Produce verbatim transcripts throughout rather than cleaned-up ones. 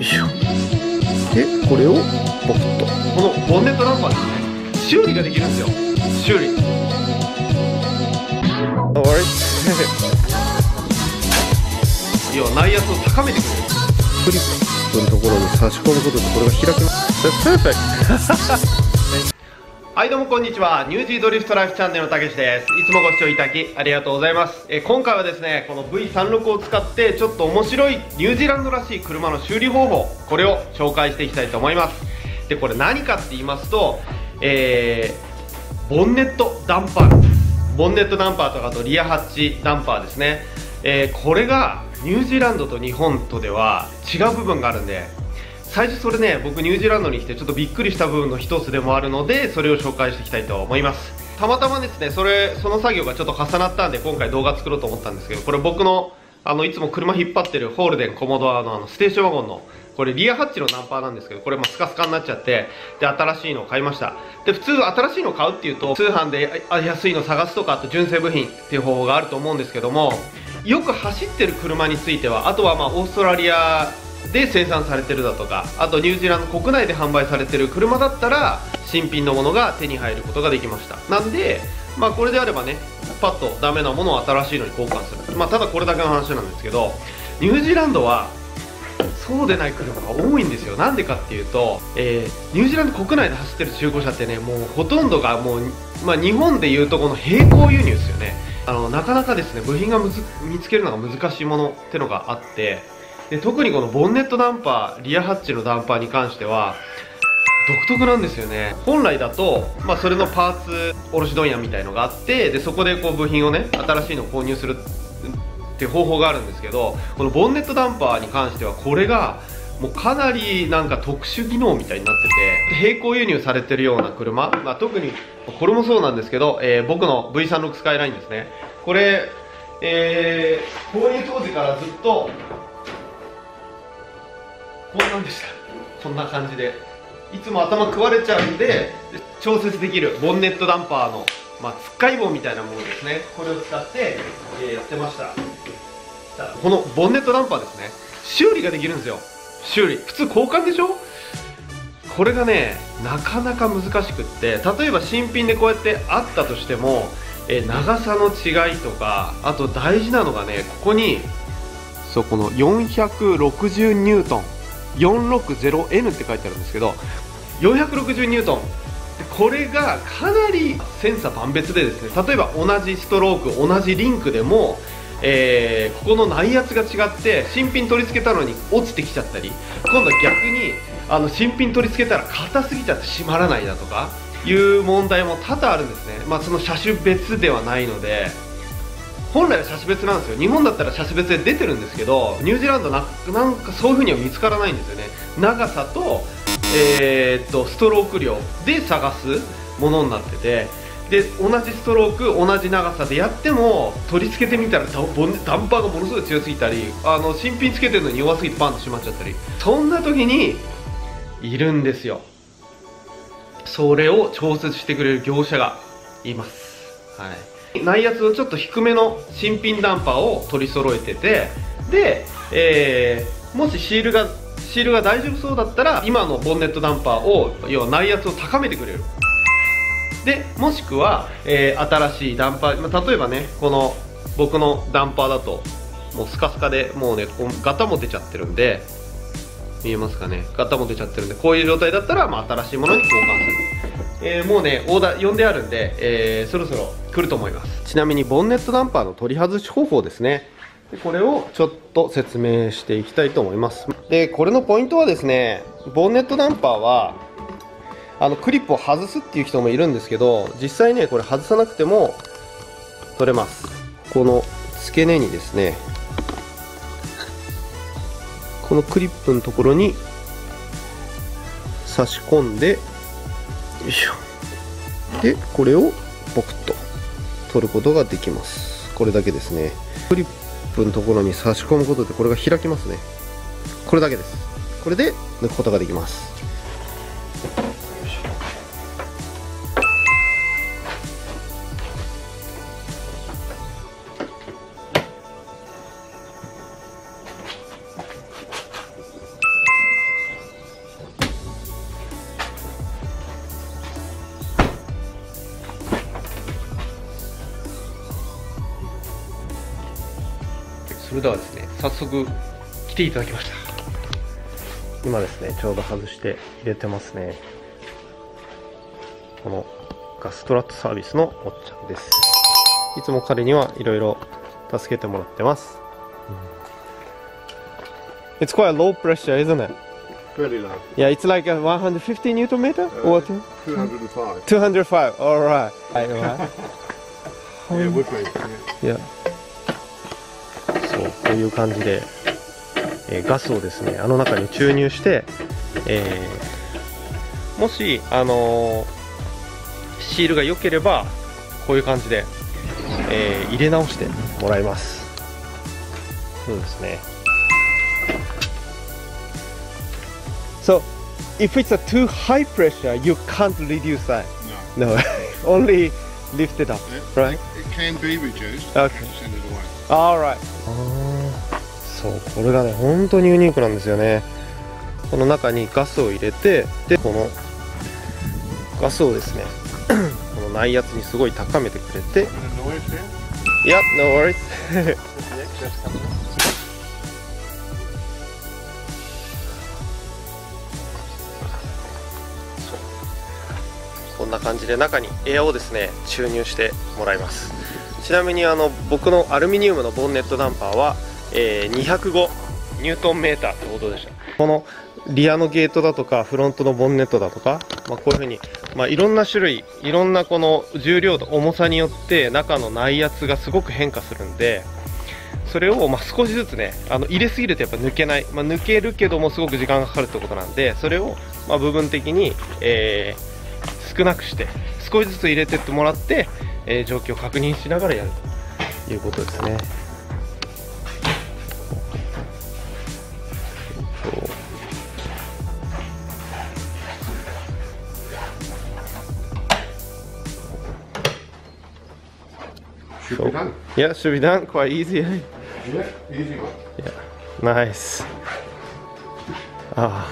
いしょ。でこれをポッと、このボンネットランパーですね、修理ができるんですよ、修理。あれ要は内圧を高めてくれる。クリップのところに差し込むことでこれが開く。はいどうもこんにちは、ニュージードリフトライフチャンネルのたけしです。いつもご視聴いただきありがとうございます。え今回はですね、この ブイさんじゅうろく を使ってちょっと面白いニュージーランドらしい車の修理方法、これを紹介していきたいと思います。でこれ何かって言いますと、えー、ボンネットダンパーボンネットダンパーとか、あとリアハッチダンパーですね、えー、これがニュージーランドと日本とでは違う部分があるんで、最初それね、僕ニュージーランドに来てちょっとびっくりした部分の一つでもあるので、それを紹介していきたいと思います。たまたまですね、それその作業がちょっと重なったんで今回動画作ろうと思ったんですけど、これ僕のあのいつも車引っ張ってるホールデンコモドアのあのステーションワゴンのこれリアハッチのナンパーなんですけど、これもスカスカになっちゃって、で新しいのを買いました。で普通新しいのを買うっていうと通販で安いの探すとか、あと純正部品っていう方法があると思うんですけども、よく走ってる車については、あとはまあオーストラリアで生産されてるだとか、あとニュージーランド国内で販売されてる車だったら新品のものが手に入ることができました。なんでまあこれであればね、パッとダメなものを新しいのに交換する、まあただこれだけの話なんですけど、ニュージーランドはそうでない車が多いんですよ。なんでかっていうと、えー、ニュージーランド国内で走ってる中古車ってね、もうほとんどがもう、まあ、日本でいうとこの並行輸入ですよね。あのなかなかですね部品がむず見つけるのが難しいものってのがあって、で特にこのボンネットダンパー、リアハッチのダンパーに関しては独特なんですよね。本来だと、まあ、それのパーツ卸問屋みたいのがあって、でそこでこう部品をね新しいのを購入するっていう方法があるんですけど、このボンネットダンパーに関してはこれがもうかなりなんか特殊技能みたいになってて、並行輸入されてるような車、まあ、特にこれもそうなんですけど、えー、僕の ブイさんじゅうろく スカイラインですね、これ、えー、購入当時からずっとこんなんでした。こんな感じでいつも頭食われちゃうんで、調節できるボンネットダンパーの、まあ、つっかい棒みたいなものですね、これを使って、えー、やってました。このボンネットダンパーですね、修理ができるんですよ。修理普通交換でしょ。これがねなかなか難しくって、例えば新品でこうやってあったとしても、えー、長さの違いとか、あと大事なのがね、ここにそうこのよんひゃくろくじゅうニュートンよんひゃくろくじゅうエヌ って書いてあるんですけど、よんひゃくろくじゅうニュートン、これがかなり千差万別でですね、例えば同じストローク同じリンクでも、えー、ここの内圧が違って新品取り付けたのに落ちてきちゃったり、今度は逆にあの新品取り付けたら硬すぎちゃって閉まらないだとかいう問題も多々あるんですね。まあ、その車種別ではないので、本来は車種別なんですよ。日本だったら車種別で出てるんですけど、ニュージーランドな、なんかそういう風には見つからないんですよね。長さと、えー、っとストローク量で探すものになってて、で同じストローク同じ長さでやっても取り付けてみたらダンパーがものすごい強すぎたり、あの新品つけてるのに弱すぎてバンと閉まっちゃったり、そんな時にいるんですよ。それを調節してくれる業者がいます。はい、内圧のちょっと低めの新品ダンパーを取り揃えてて、で、えー、もしシールがシールが大丈夫そうだったら今のボンネットダンパーを、要は内圧を高めてくれる。でもしくは、えー、新しいダンパー、まあ、例えばねこの僕のダンパーだともうスカスカでもうねガタも出ちゃってるんで、見えますかね、ガタも出ちゃってるんで、こういう状態だったら、まあ、新しいものに交換する。えー、もうねオーダー呼んであるんで、えー、そろそろ来ると思います。ちなみにボンネットダンパーの取り外し方法ですね、でこれをちょっと説明していきたいと思います。でこれのポイントはですね、ボンネットダンパーはあのクリップを外すっていう人もいるんですけど、実際ねこれ外さなくても取れます。この付け根にですね、このクリップのところに差し込んで、よいしょ。でこれをポクッと取ることができます。これだけですね、クリップのところに差し込むことでこれが開きますね。これだけです。これで抜くことができます。よいしょ。ブダはですね、早速来ていただきました。今ですね、ちょうど外して入れてますね。このガストラットサービスのおっちゃんです。いつも彼にはいろいろ助けてもらってます、うん、It's quite low pressure, isn't it? Pretty low. Yeah, it's like a one hundred fifty newton meter? Or two hundred five. two hundred five, alright. Yeah, wood weight. Yeah. そう、こういう感じで、えー、ガスをですね、あの中に注入して、えー、もし、あのー、シールが良ければこういう感じで、えー、入れ直してもらいます。そうですね。So, if it's a too high pressure, you can't reduce that. No. No. Only lift it up, right? It can be reduced. Okay. Send it away. All right. そう、これがね、本当にユニークなんですよね。この中にガスを入れて、で、このガスをですね、この内圧にすごい高めてくれて。Yep, no worries. こんな感じで中にエアをですね注入してもらいます。ちなみにあの僕のアルミニウムのボンネットダンパーは、えー、にひゃくごニュートンメーターってことでした。このリアのゲートだとかフロントのボンネットだとか、まあ、こういうふうに、まあ、いろんな種類いろんなこの重量と重さによって中の内圧がすごく変化するんで、それをまあ少しずつね、あの入れすぎるとやっぱ抜けない、まあ、抜けるけどもすごく時間がかかるってことなんで、それをまあ部分的に、えー少なくして少しずつ入れてってもらって、えー、状況を確認しながらやるということですね。So, yeah, should be done quite easy. Yeah, easy one. Yeah, nice. Ah,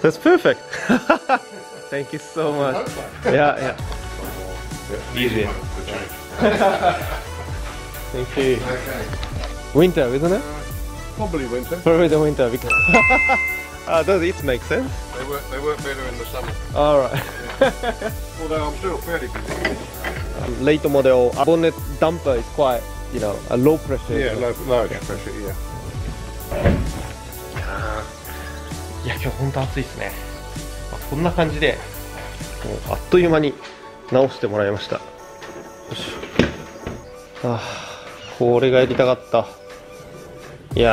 that's perfect. Thank you so much. Yeah, yeah. Easy. Thank you. Winter, isn't it? Probably winter. Probably the winter because. Ah, does it make sense? They work. They work better in the summer. All right. Although I'm still fairly busy. Late model bonnet damper is quite, you know, a low pressure. Yeah, low, low pressure. Yeah. いや、今日本当暑いですね。こんな感じでもうあっという間に直してもらいました。よし、あー、これがやりたかった。いや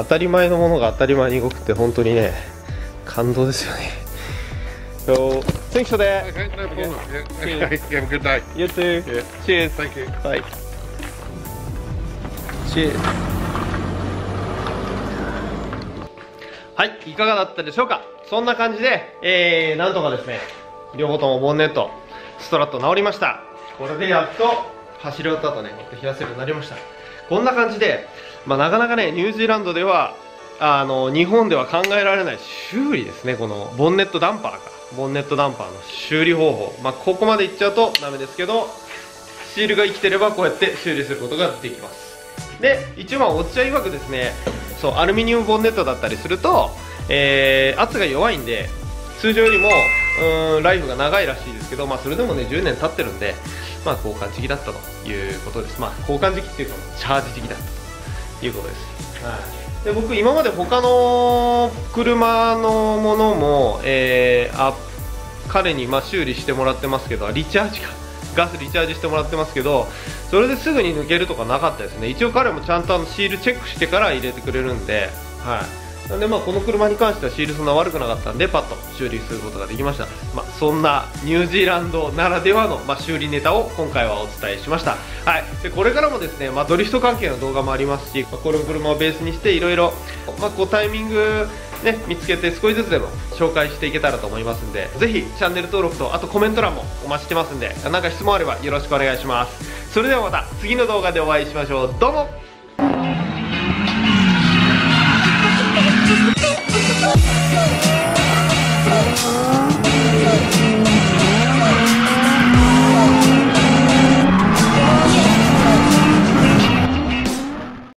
ー、当たり前のものが当たり前に動くって本当にね、感動ですよね。 So, thanks for that. Okay, no problem. Yeah. Okay. Have a good day. You too. Yeah. Cheers. Thank you. Bye. Cheers. はい、いかがだったでしょうか。そんな感じで、えー、なんとかですね、両方ともボンネット、ストラット直りました。これでやっと走り終わった後ね、もっと冷やせるようになりました。こんな感じで、まあ、なかなかね、ニュージーランドでは、あの、日本では考えられない修理ですね、このボンネットダンパーか。ボンネットダンパーの修理方法。まあ、ここまでいっちゃうとダメですけど、シールが生きてればこうやって修理することができます。で、一応まあ、おっちゃん曰くですね、そう、アルミニウムボンネットだったりすると、えー、圧が弱いんで通常よりもうーんライフが長いらしいですけど、まあ、それでもねじゅうねん経ってるんで、まあ、交換時期だったということです。まあ、交換時期っていうかチャージ時期だったということです。はい。で、僕今まで他の車のものも、えー、あ彼にまあ修理してもらってますけど、リチャージかガスリチャージしてもらってますけど、それですぐに抜けるとかなかったですね。一応彼もちゃんとあのシールチェックしてから入れてくれるんで、はい。なんでまあこの車に関してはシールそんな悪くなかったんでパッと修理することができました。まあ、そんなニュージーランドならではのまあ修理ネタを今回はお伝えしました。はい。で、これからもですね、まあ、ドリフト関係の動画もありますし、まあ、この車をベースにしていろいろタイミング、ね、見つけて少しずつでも紹介していけたらと思いますんで、ぜひチャンネル登録とあとコメント欄もお待ちしてますんで、なんか質問あればよろしくお願いします。それではまた次の動画でお会いしましょう。どうも。